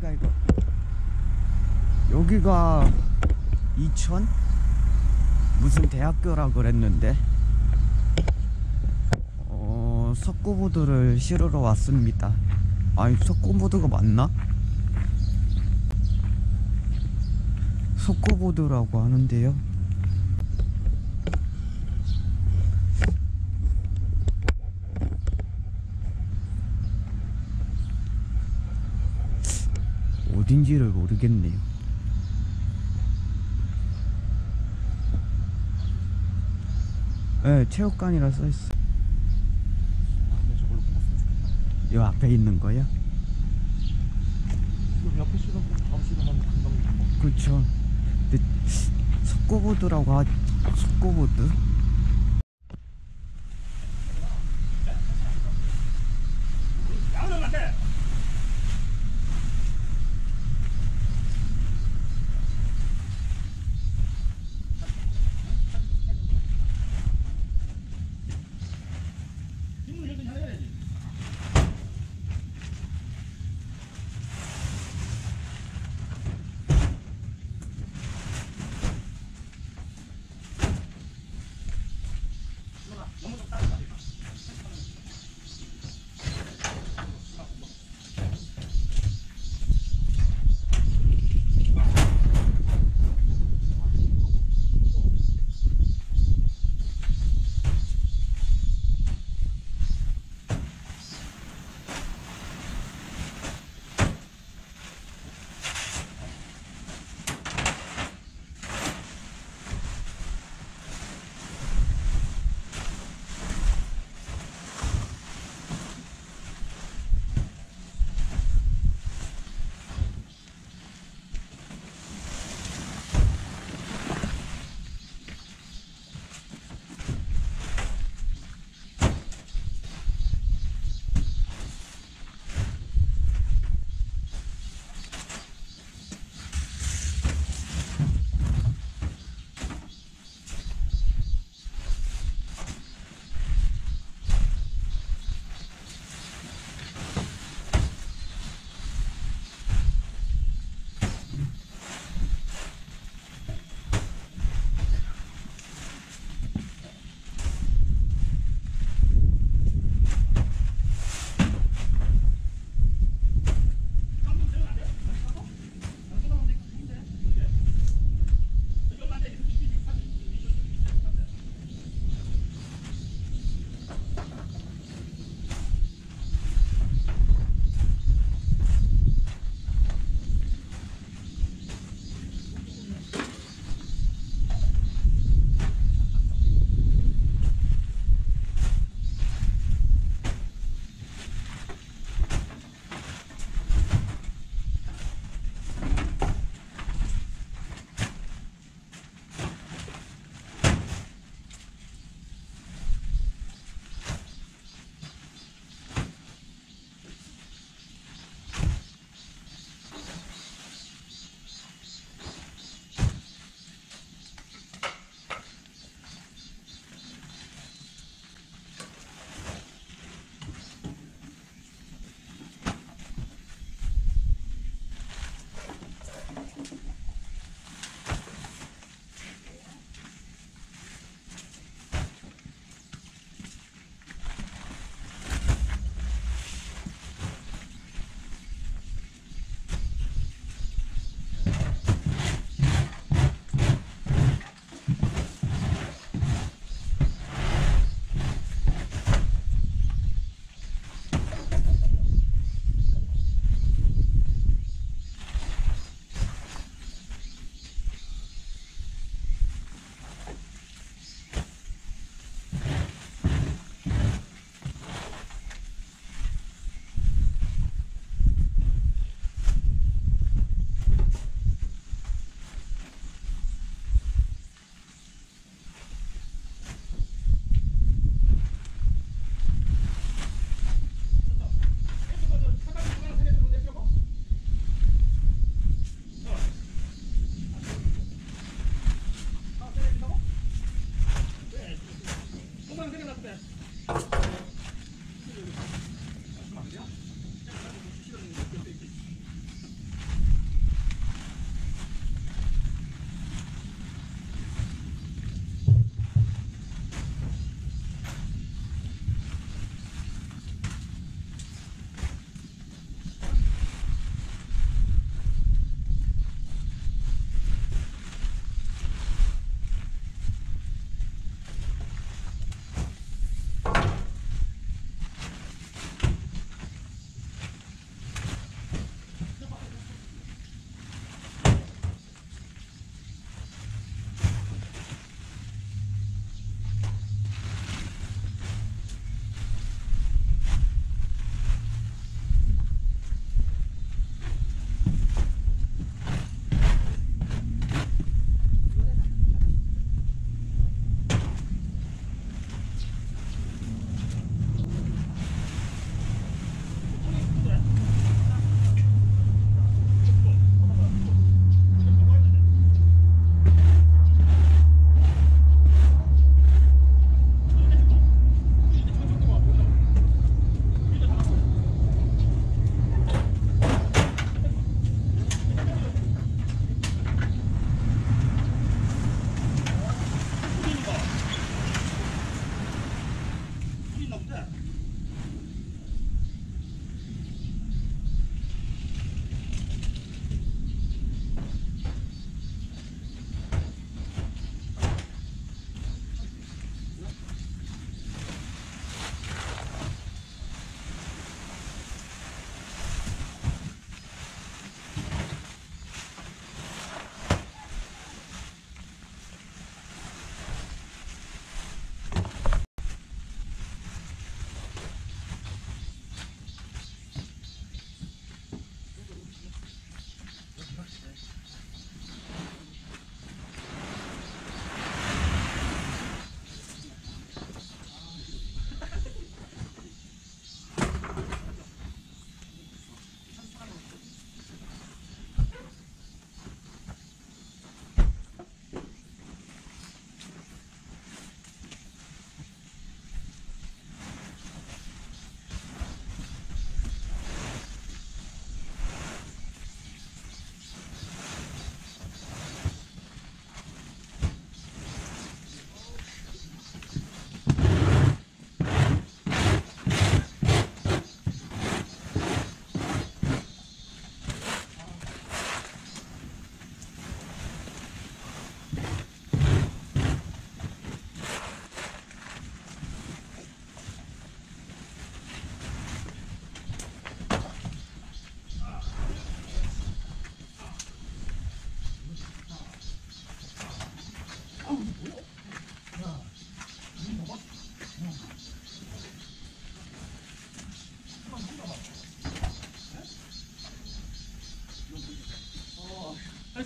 깜짝이야 이거. 여기가 이천? 무슨 대학교라고 그랬는데 석고보드를 실으러 왔습니다. 아니 석고보드가 맞나? 석고보드라고 하는데요. 어딘지를 모르겠네요. 네, 체육관이라 써있어. 요 앞에 있는 거야? 옆에 시동 끄고 다음 시동하면 금방. 그쵸. 근데 석고보드라고 하지. 석고보드?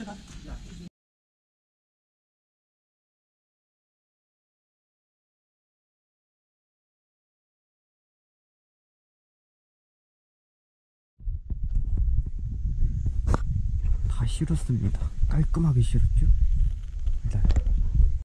다 실었습니다. 깔끔하게 실었죠. 일단